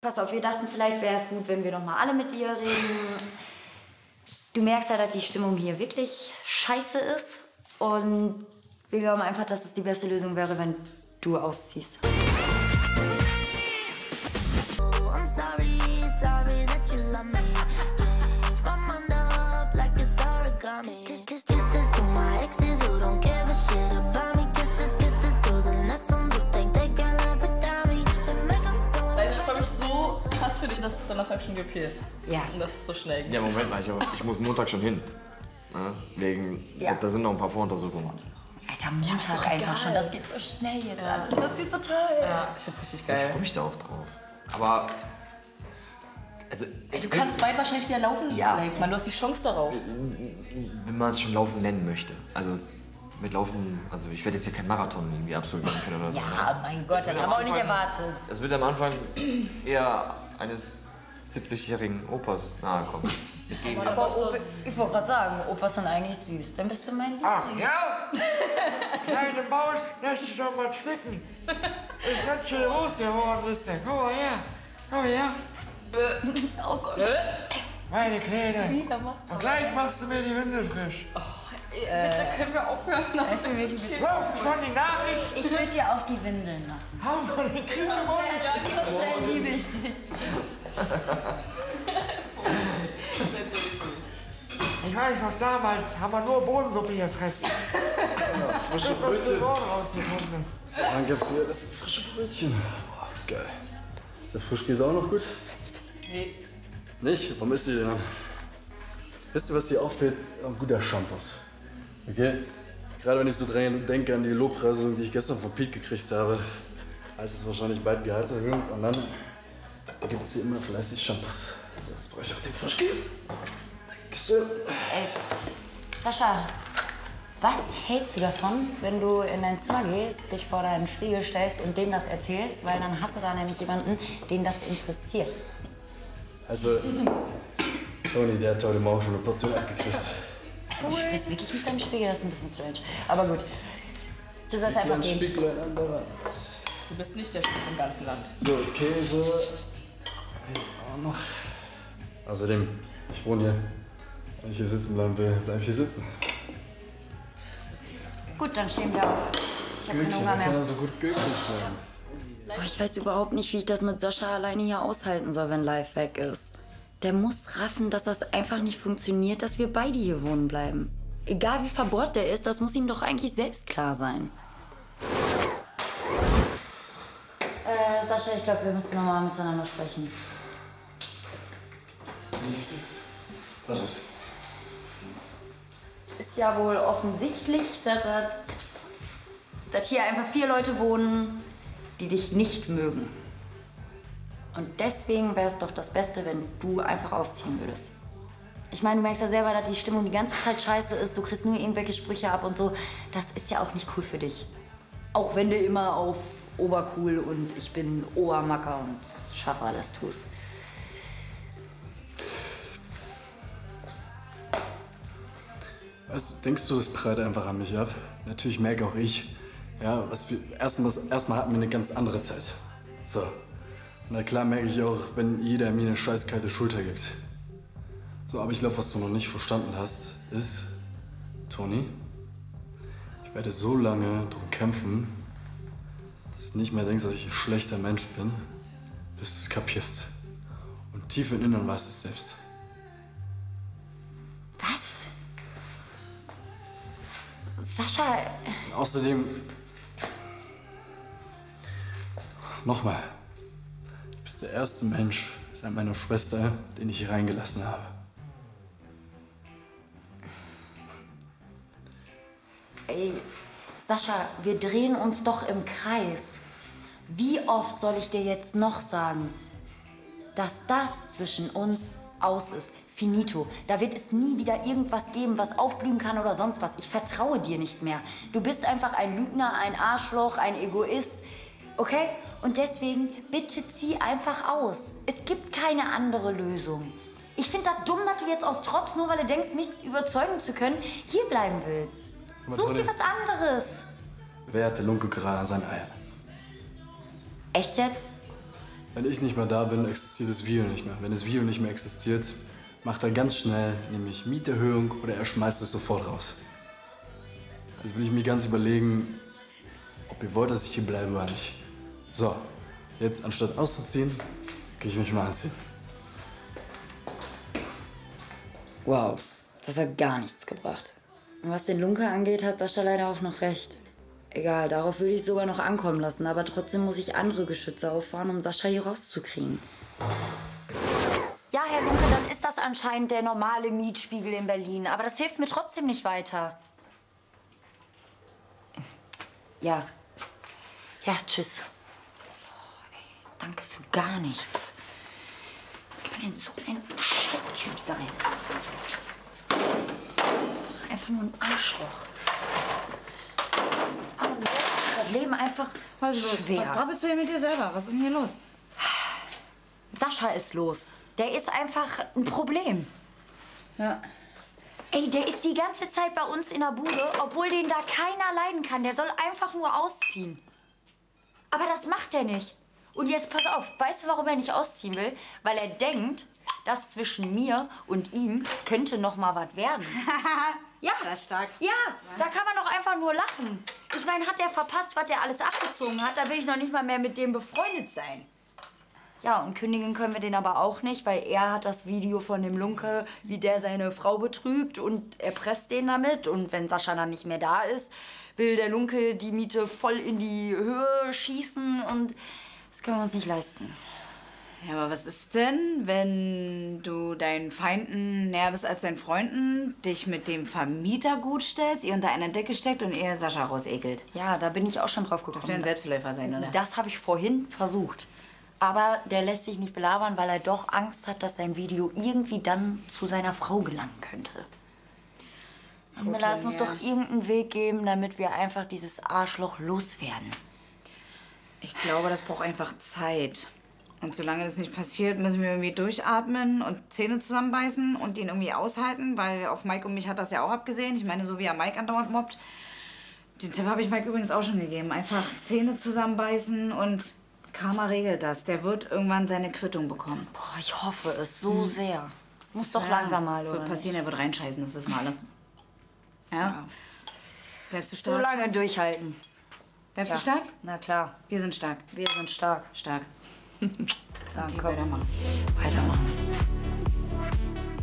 Pass auf, wir dachten, vielleicht wäre es gut, wenn wir nochmal alle mit dir reden. Du merkst ja, dass die Stimmung hier wirklich scheiße ist. Und wir glauben einfach, dass es die beste Lösung wäre, wenn du ausziehst. Für dich, dass es Donnerstag schon GP ist. Ja. Und dass es so schnell geht. Ja, Moment mal, ich muss Montag schon hin. Ne? Wegen, ja. Da sind noch ein paar Voruntersuchungen. Alter, Montag ja, einfach schon. Das geht so schnell jetzt alles. Ja. Das wird so toll. Ja, ich find's richtig geil. Ich freu mich da auch drauf. Aber, also... Ey, du kannst bald wahrscheinlich wieder laufen, ja. Leif. Man, du hast die Chance darauf. Wenn man es schon laufen nennen möchte. Also, mit Laufen, also ich werde jetzt hier keinen Marathon irgendwie absolvieren können oder so. Ja, ne? Mein Gott, das haben wir auch nicht erwartet. Es wird am Anfang eher... eines 70-jährigen Opas nahe kommt. Aber Opa, ich wollte gerade sagen, Opas sind eigentlich süß. Dann bist du mein Lieblings. Ach ja? Kleine Maus, lass dich doch mal schnicken. Ich hab schon Hose geworden, Christian. Guck mal her. Komm her. Oh Gott. Meine Kleine. Und gleich machst du mir die Windel frisch. Oh, bitte können wir aufhören. Schon die Nachricht. Ich würde dir auch die Windeln machen. Hau mal den Krieg im Mund! Dann liebe ich dich. Ich weiß noch, damals haben wir nur Bohnensuppe gefressen. Ja, frische Brötchen. Dann gab's wieder das frische Brötchen. Boah, geil. Ist der Frischkäse auch noch gut? Nee. Nicht? Warum isst ihr den dann? Wisst ihr, was hier auch fehlt? Ein guter Shampoos. Okay? Gerade wenn ich so dran denke an die Lobpreisung, die ich gestern von Piet gekriegt habe, heißt es wahrscheinlich bald Gehaltserhöhung und dann gibt es hier immer fleißig Shampoos. Also jetzt brauche ich auch den Frischkäse. Dankeschön. Ey, Sascha, was hältst du davon, wenn du in dein Zimmer gehst, dich vor deinen Spiegel stellst und dem das erzählst, weil dann hast du da nämlich jemanden, den das interessiert. Also, Toni, der hat heute Morgen schon eine Portion abgekriegt. Also ich spreche wirklich mit deinem Spiegel, das ist ein bisschen strange. Aber gut, du sollst einfach gehen. Spieglein an der Wand. Du bist nicht der Spiegel im ganzen Land. So, Käse. Ich auch noch. Außerdem, ich wohne hier. Wenn ich hier sitzen bleiben will, bleibe ich hier sitzen. Gut, dann stehen wir auf. Ich habe keinen Hunger mehr. Ich kann so gut Gürkchen schreiben. Oh, ich weiß überhaupt nicht, wie ich das mit Sascha alleine hier aushalten soll, wenn Leif weg ist. Der muss raffen, dass das einfach nicht funktioniert, dass wir beide hier wohnen bleiben. Egal wie verbohrt der ist, das muss ihm doch eigentlich selbst klar sein. Sascha, ich glaube, wir müssen nochmal miteinander sprechen. Was ist? Ist ja wohl offensichtlich, dass hier einfach 4 Leute wohnen, die dich nicht mögen. Und deswegen wäre es doch das Beste, wenn du einfach ausziehen würdest. Ich meine, du merkst ja selber, dass die Stimmung die ganze Zeit scheiße ist. Du kriegst nur irgendwelche Sprüche ab und so. Das ist ja auch nicht cool für dich. Auch wenn du immer auf obercool und ich bin Obermacker und schaffe alles tust. Weißt du, denkst du, das prallt einfach an mich ab? Natürlich merke auch ich. Ja, erstmal hatten wir eine ganz andere Zeit. So. Na klar merke ich auch, wenn jeder mir eine scheißkalte Schulter gibt. So, aber ich glaube, was du noch nicht verstanden hast, ist, Toni, ich werde so lange drum kämpfen, dass du nicht mehr denkst, dass ich ein schlechter Mensch bin, bis du es kapierst. Und tief im Innern weißt du es selbst. Was? Sascha... Und außerdem... Nochmal. Du bist der erste Mensch seit meiner Schwester, den ich hier reingelassen habe. Ey, Sascha, wir drehen uns doch im Kreis. Wie oft soll ich dir jetzt noch sagen, dass das zwischen uns aus ist? Finito. Da wird es nie wieder irgendwas geben, was aufblühen kann oder sonst was. Ich vertraue dir nicht mehr. Du bist einfach ein Lügner, ein Arschloch, ein Egoist. Okay? Und deswegen, bitte zieh einfach aus. Es gibt keine andere Lösung. Ich finde das dumm, dass du jetzt aus Trotz, nur weil du denkst, mich überzeugen zu können, hier bleiben willst. Aber such dir was anderes. Wer hat der Lunke gerade an seinen Eiern? Echt jetzt? Wenn ich nicht mehr da bin, existiert das Video nicht mehr. Wenn das Video nicht mehr existiert, macht er ganz schnell nämlich Mieterhöhung oder er schmeißt es sofort raus. Also will ich mir ganz überlegen, ob ihr wollt, dass ich hier bleibe oder nicht. So, jetzt anstatt auszuziehen, gehe ich mich mal anziehen. Wow, das hat gar nichts gebracht. Und was den Lunker angeht, hat Sascha leider auch noch recht. Egal, darauf würde ich sogar noch ankommen lassen, aber trotzdem muss ich andere Geschütze auffahren, um Sascha hier rauszukriegen. Ja, Herr Lunker, dann ist das anscheinend der normale Mietspiegel in Berlin, aber das hilft mir trotzdem nicht weiter. Ja. Ja, tschüss. Oh, ey, danke für gar nichts. Wie kann man denn so ein Scheiß-Typ sein? Einfach nur ein Arschloch. Aber das Leben einfach schwer. Was brabbelst du hier mit dir selber? Was ist denn hier los? Sascha ist los. Der ist einfach ein Problem. Ja. Ey, der ist die ganze Zeit bei uns in der Bude, obwohl den da keiner leiden kann. Der soll einfach nur ausziehen. Aber das macht er nicht. Und jetzt pass auf, weißt du, warum er nicht ausziehen will? Weil er denkt, dass zwischen mir und ihm könnte noch mal was werden. Ja, das ist stark. Ja, da kann man doch einfach nur lachen. Ich meine, hat der verpasst, was der alles abgezogen hat? Da will ich noch nicht mal mehr mit dem befreundet sein. Ja, und kündigen können wir den aber auch nicht, weil er hat das Video von dem Lunke, wie der seine Frau betrügt und erpresst den damit. Und wenn Sascha dann nicht mehr da ist, will der Lunke die Miete voll in die Höhe schießen und das können wir uns nicht leisten. Ja, aber was ist denn, wenn du deinen Feinden näher bist als deinen Freunden, dich mit dem Vermieter gutstellst, ihr unter einer Decke steckt und ihr Sascha rausekelt? Ja, da bin ich auch schon drauf gekommen. Darf der ein Selbstläufer sein, oder? Das habe ich vorhin versucht. Aber der lässt sich nicht belabern, weil er doch Angst hat, dass sein Video irgendwie dann zu seiner Frau gelangen könnte. Mila, es muss doch irgendeinen Weg geben, damit wir einfach dieses Arschloch loswerden. Ich glaube, das braucht einfach Zeit. Und solange das nicht passiert, müssen wir irgendwie durchatmen und Zähne zusammenbeißen und ihn irgendwie aushalten, weil auf Mike und mich hat das ja auch abgesehen. Ich meine, so wie er Mike andauernd mobbt. Den Tipp habe ich Mike übrigens auch schon gegeben. Einfach Zähne zusammenbeißen und Karma regelt das. Der wird irgendwann seine Quittung bekommen. Boah, ich hoffe es so sehr. Es muss doch langsam mal, oder? Das wird passieren, er wird reinscheißen, das wissen wir alle. Ja? Bleibst du stark? So lange durchhalten. Bleibst du stark? Na klar. Wir sind stark. Wir sind stark. Stark. Danke. Okay, weitermachen. Weitermachen.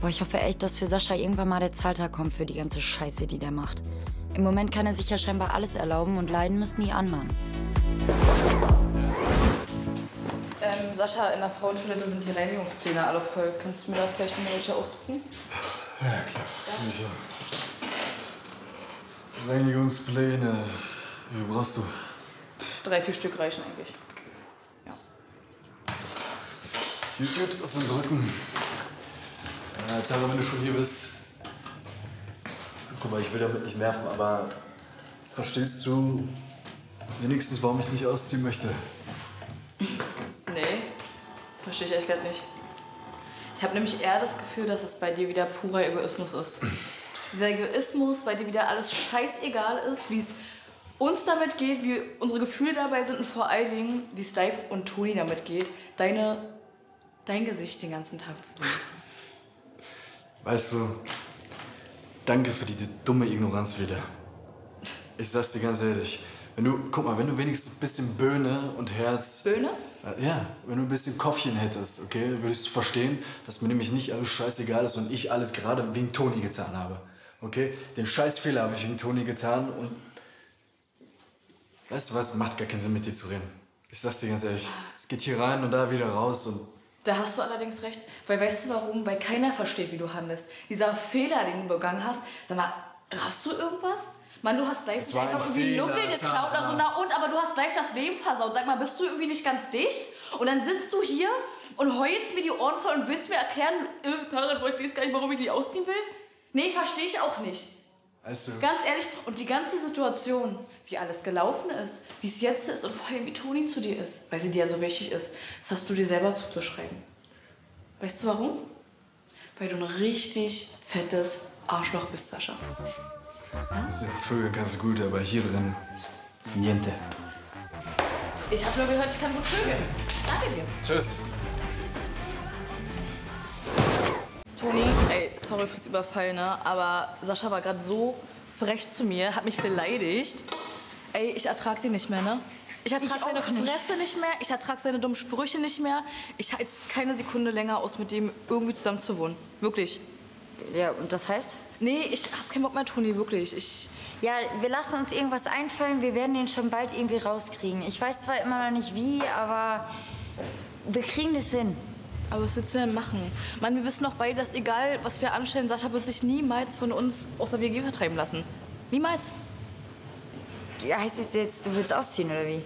Boah, ich hoffe echt, dass für Sascha irgendwann mal der Zahltag kommt für die ganze Scheiße, die der macht. Im Moment kann er sich ja scheinbar alles erlauben und leiden müssen die anderen. Sascha, in der Frauentoilette sind die Reinigungspläne alle voll. Kannst du mir da vielleicht noch welche ausdrucken? Ja, klar. Ja. Reinigungspläne. Wie viel brauchst du? 3, 4 Stück reichen eigentlich. Ja. Gut, was denn drücken? Tara, wenn du schon hier bist. Guck mal, ich will damit nicht nerven, aber verstehst du wenigstens, warum ich nicht ausziehen möchte? Verstehe ich echt gerade nicht. Ich habe nämlich eher das Gefühl, dass es bei dir wieder purer Egoismus ist. Dieser Egoismus, weil dir wieder alles scheißegal ist, wie es uns damit geht, wie unsere Gefühle dabei sind und vor allen Dingen, wie es Leif und Toni damit geht, dein Gesicht den ganzen Tag zu sehen. Weißt du, danke für die dumme Ignoranz wieder. Ich sag's dir ganz ehrlich. Guck mal, wenn du wenigstens ein bisschen Böhne und Herz... Böhne? Ja, wenn du ein bisschen Kopfchen hättest, okay, würdest du verstehen, dass mir nämlich nicht alles scheißegal ist und ich alles gerade wegen Toni getan habe, okay? Den Scheißfehler habe ich wegen Toni getan und... Weißt du was, macht gar keinen Sinn, mit dir zu reden. Ich sag's dir ganz ehrlich, es geht hier rein und da wieder raus und... Da hast du allerdings recht, weil weißt du warum? Weil keiner versteht, wie du handelst. Dieser Fehler, den du begangen hast, sag mal, raffst du irgendwas? Mann, du hast Leif nicht einfach irgendwie Nuckel geklaut oder so, na und, aber du hast Leif das Leben versaut. Sag mal, bist du irgendwie nicht ganz dicht? Und dann sitzt du hier und heulst mir die Ohren voll und willst mir erklären, Tara, du verstehst gar nicht, warum ich dich ausziehen will? Nee, verstehe ich auch nicht. Weißt du? Ganz ehrlich, und die ganze Situation, wie alles gelaufen ist, wie es jetzt ist und vor allem wie Toni zu dir ist, weil sie dir ja so wichtig ist, das hast du dir selber zuzuschreiben. Weißt du warum? Weil du ein richtig fettes Arschloch bist, Sascha. Das sind Vögel ganz gut, aber hier drin ist niente. Ich habe nur gehört, ich kann gut vögeln. Danke dir. Tschüss. Toni, ey, sorry fürs Überfall, ne? Aber Sascha war gerade so frech zu mir, hat mich beleidigt. Ey, ich ertrag den nicht mehr, ne? Ich ertrag seine Fresse nicht mehr, ich ertrag seine dummen Sprüche nicht mehr. Ich halte keine Sekunde länger aus, mit dem irgendwie zusammen zu wohnen. Wirklich. Ja, und das heißt? Nee, ich hab keinen Bock mehr, Toni, wirklich. Ja, wir lassen uns irgendwas einfallen, wir werden den schon bald irgendwie rauskriegen. Ich weiß zwar immer noch nicht wie, aber wir kriegen das hin. Aber was willst du denn machen? Mann, wir wissen doch beide, dass egal, was wir anstellen, Sascha wird sich niemals von uns aus der WG vertreiben lassen. Niemals. Ja, heißt das jetzt, du willst ausziehen, oder wie?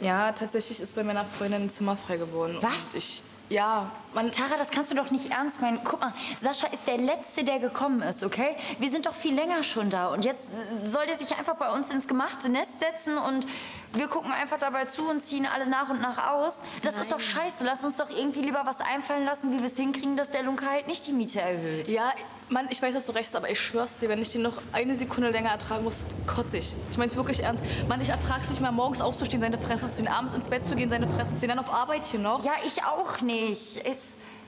Ja, tatsächlich ist bei meiner Freundin ein Zimmer frei geworden. Was? Und ich... Ja, man... Tara, das kannst du doch nicht ernst meinen. Guck mal, Sascha ist der Letzte, der gekommen ist, okay? Wir sind doch viel länger schon da. Und jetzt soll der sich einfach bei uns ins gemachte Nest setzen und wir gucken einfach dabei zu und ziehen alle nach und nach aus. Das ist doch scheiße. Lass uns doch irgendwie lieber was einfallen lassen, wie wir es hinkriegen, dass der Lunker halt nicht die Miete erhöht. Ja, Mann, ich weiß, dass du recht hast, aber ich schwör's dir, wenn ich den noch eine Sekunde länger ertragen muss, kotze ich. Ich mein's wirklich ernst. Mann, ich ertrag's nicht mal, morgens aufzustehen, seine Fresse zu ziehen, abends ins Bett zu gehen, seine Fresse zu ziehen, dann auf Arbeit hier noch. Ja, ich auch nicht.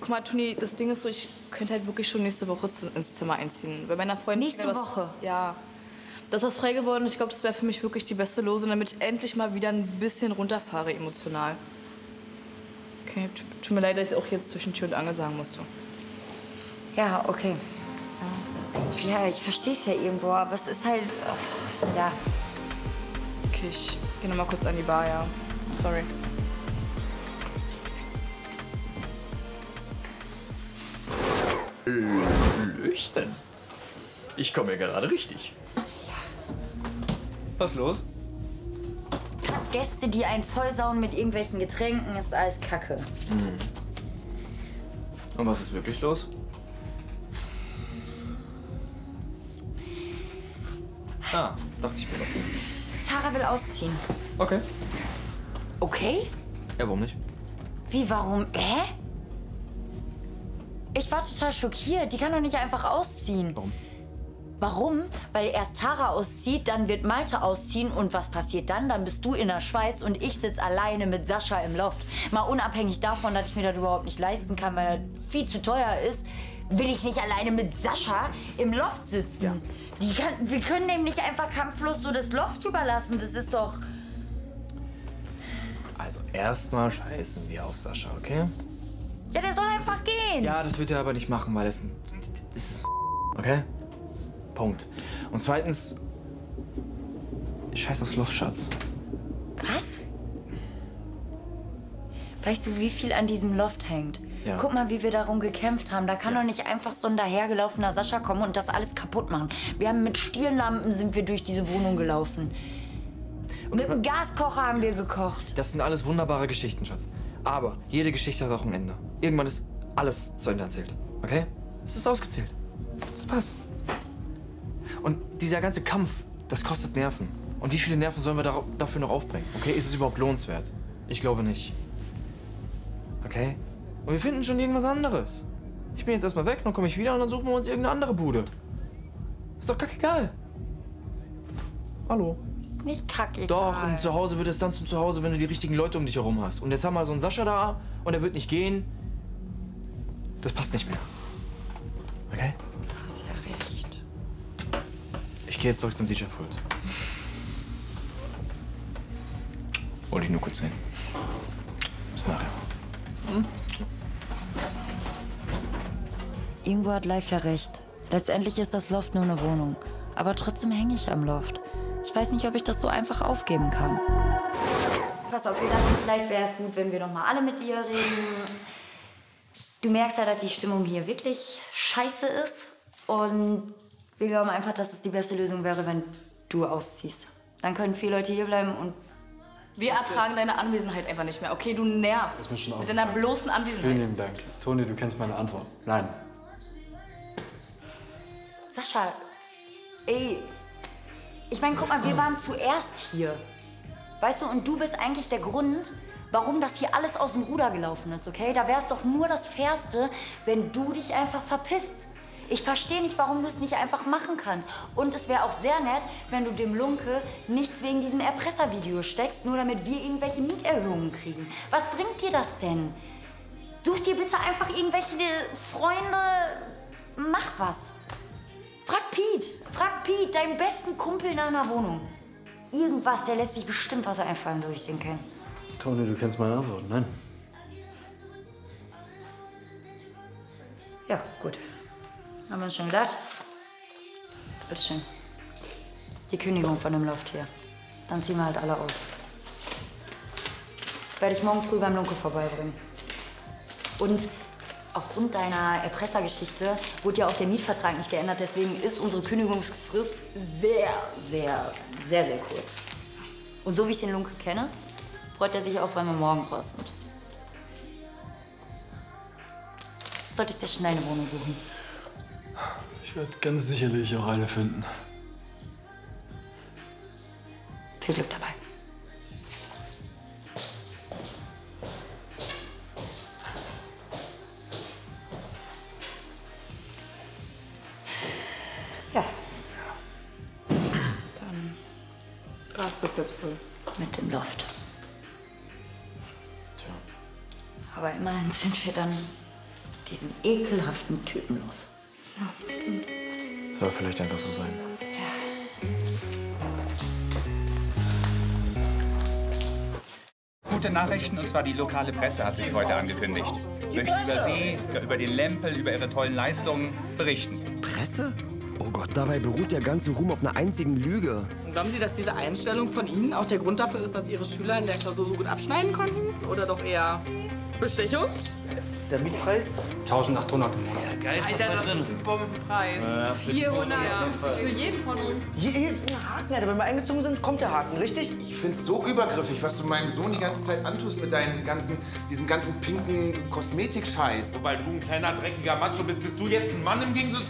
Guck mal, Toni, das Ding ist so, ich könnte halt wirklich schon nächste Woche ins Zimmer einziehen. Bei meiner Freundin... Nächste Woche? Ja. Das ist frei geworden. Ich glaube, das wäre für mich wirklich die beste Lösung, damit ich endlich mal wieder ein bisschen runterfahre emotional. Okay, tut mir leid, dass ich auch jetzt zwischen Tür und Angel sagen musste. Ja, okay. Ja, ich verstehe es ja irgendwo, aber es ist halt, ach, ja. Okay, ich gehe noch mal kurz an die Bar, ja. Sorry. Hallöchen. Ich komme ja gerade richtig. Ja. Was los? Gäste, die einen vollsauen mit irgendwelchen Getränken, ist alles Kacke. Hm. Und was ist wirklich los? Ah, dachte ich mir doch. Tara will ausziehen. Okay. Okay? Ja, warum nicht? Wie, warum? Hä? Ich war total schockiert. Die kann doch nicht einfach ausziehen. Warum? Warum? Weil erst Tara auszieht, dann wird Malte ausziehen. Und was passiert dann? Dann bist du in der Schweiz und ich sitze alleine mit Sascha im Loft. Mal unabhängig davon, dass ich mir das überhaupt nicht leisten kann, weil das viel zu teuer ist, will ich nicht alleine mit Sascha im Loft sitzen. Ja. Wir können dem nicht einfach kampflos so das Loft überlassen. Das ist doch... Also erstmal scheißen wir auf Sascha, okay? Ja, der soll einfach gehen. Ja, das wird er aber nicht machen, weil das ist ein okay? Punkt. Und zweitens... Scheiß aufs Loft, Schatz. Was? Weißt du, wie viel an diesem Loft hängt? Ja. Guck mal, wie wir darum gekämpft haben. Da kann doch nicht einfach so ein dahergelaufener Sascha kommen und das alles kaputt machen. Wir haben mit Stirnlampen sind wir durch diese Wohnung gelaufen. Und mit einem Gaskocher haben wir gekocht. Das sind alles wunderbare Geschichten, Schatz. Aber jede Geschichte hat auch ein Ende. Irgendwann ist alles zu Ende erzählt, okay? Es ist ausgezählt. Das passt. Und dieser ganze Kampf, das kostet Nerven. Und wie viele Nerven sollen wir dafür noch aufbringen? Okay, ist es überhaupt lohnenswert? Ich glaube nicht. Okay? Und wir finden schon irgendwas anderes. Ich bin jetzt erstmal weg, dann komme ich wieder und dann suchen wir uns irgendeine andere Bude. Ist doch kackegal. Hallo. Ist nicht kackegal. Doch, und zu Hause wird es dann zum Zuhause, wenn du die richtigen Leute um dich herum hast. Und jetzt haben wir so einen Sascha da und er wird nicht gehen. Das passt nicht mehr. Okay? Du hast ja recht. Ich gehe jetzt zurück zum DJ-Pult. Wollte ich nur kurz sehen. Bis nachher. Hm? Irgendwo hat Leif ja recht. Letztendlich ist das Loft nur eine Wohnung. Aber trotzdem hänge ich am Loft. Ich weiß nicht, ob ich das so einfach aufgeben kann. Pass auf, vielleicht wäre es gut, wenn wir noch mal alle mit dir reden. Du merkst ja, dass die Stimmung hier wirklich scheiße ist. Und wir glauben einfach, dass es die beste Lösung wäre, wenn du ausziehst. Dann können viele Leute hierbleiben und... Wir ertragen deine Anwesenheit einfach nicht mehr, okay? Du nervst. Das ist mir schon aufgefallen. Mit deiner bloßen Anwesenheit. Vielen lieben Dank. Toni, du kennst meine Antwort. Nein. Sascha, ey, ich meine, guck mal, wir waren zuerst hier, weißt du, und du bist eigentlich der Grund, warum das hier alles aus dem Ruder gelaufen ist, okay? Da wäre es doch nur das Fairste, wenn du dich einfach verpisst. Ich verstehe nicht, warum du es nicht einfach machen kannst. Und es wäre auch sehr nett, wenn du dem Lunke nichts wegen diesem Erpresservideo steckst, nur damit wir irgendwelche Mieterhöhungen kriegen. Was bringt dir das denn? Such dir bitte einfach irgendwelche Freunde, mach was. Frag Piet, deinen besten Kumpel in einer Wohnung. Irgendwas, der lässt sich bestimmt was einfallen, so wie ich den kenne. Toni, du kennst meine Antwort, nein. Ja, gut. Haben wir uns schon gedacht. Bitteschön. Das ist die Kündigung von dem Loft hier. Dann ziehen wir halt alle aus. Werde ich morgen früh beim Lunke vorbeibringen. Und aufgrund deiner Erpressergeschichte wurde ja auch der Mietvertrag nicht geändert. Deswegen ist unsere Kündigungsfrist sehr kurz. Und so wie ich den Lunke kenne, freut er sich auch, wenn wir morgen raus sind. Solltest du dir schnell eine Wohnung suchen. Ich werde ganz sicherlich auch eine finden. Viel Glück dabei. Ja. Dann war's das jetzt wohl. Mit dem Loft. Tja. Aber immerhin sind wir dann diesen ekelhaften Typen los. Ja, stimmt. Soll vielleicht einfach so sein. Ja. Gute Nachrichten, und zwar die lokale Presse hat sich heute angekündigt. Möchte über Sie, über den Lempel, über Ihre tollen Leistungen berichten. Presse? Oh Gott, dabei beruht der ganze Ruhm auf einer einzigen Lüge. Und glauben Sie, dass diese Einstellung von Ihnen auch der Grund dafür ist, dass Ihre Schüler in der Klausur so gut abschneiden konnten? Oder doch eher Bestechung? Der Mietpreis? 1.800 im Monat. Ja, geil, Alter, das ist ein Bombenpreis. 400 für jeden von uns. Jeden Haken, Alter. Wenn wir eingezogen sind, kommt der Haken, richtig? Ich find's so übergriffig, was du meinem Sohn die ganze Zeit antust mit deinem ganzen, diesem ganzen pinken Kosmetikscheiß. Sobald du ein kleiner, dreckiger Macho bist, bist du jetzt ein Mann im Gegensatz.